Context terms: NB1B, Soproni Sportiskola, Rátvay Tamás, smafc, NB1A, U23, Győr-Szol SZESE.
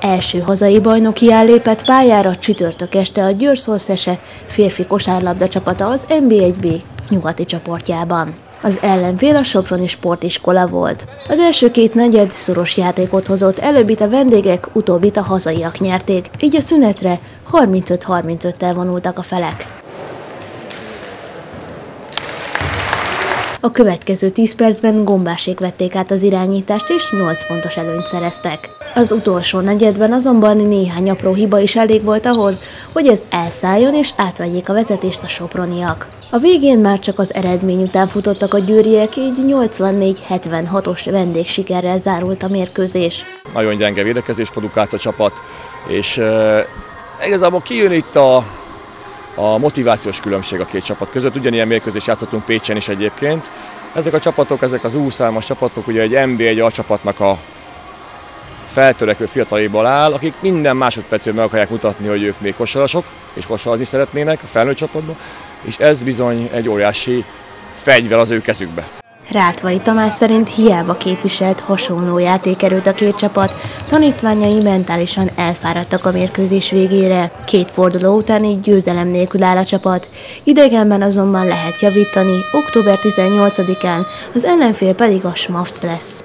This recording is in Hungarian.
Első hazai bajnokián lépett pályára csütörtök este a Győr-Szol SZESE férfi kosárlabda csapata az NB1B nyugati csoportjában. Az ellenfél a Soproni Sportiskola volt. Az első két negyed szoros játékot hozott, előbbit a vendégek, utóbbit a hazaiak nyerték, így a szünetre 35-35-tel vonultak a felek. A következő 10 percben gombásék vették át az irányítást, és 8 pontos előnyt szereztek. Az utolsó negyedben azonban néhány apró hiba is elég volt ahhoz, hogy ez elszálljon és átvegyék a vezetést a soproniak. A végén már csak az eredmény után futottak a győriek, így 84-76-os vendégsikerrel zárult a mérkőzés. Nagyon gyenge védekezés produkált a csapat, és igazából kijön itt a motivációs különbség a két csapat között. Ugyanilyen mérkőzést játszottunk Pécsen is egyébként. Ezek a csapatok, ezek az U23-as csapatok, ugye egy NB1A csapatnak a feltörekvő fiataliból áll, akik minden másodpercben meg akarják mutatni, hogy ők még kosarasok, és kosarazni szeretnének a felnőtt csapatban, és ez bizony egy óriási fegyver az ő kezükbe. Rátvay Tamás szerint hiába képviselt hasonló játékerőt a két csapat, tanítványai mentálisan elfáradtak a mérkőzés végére. Két forduló után így győzelem nélkül áll a csapat. Idegenben azonban lehet javítani, október 18-án, az ellenfél pedig a smafc lesz.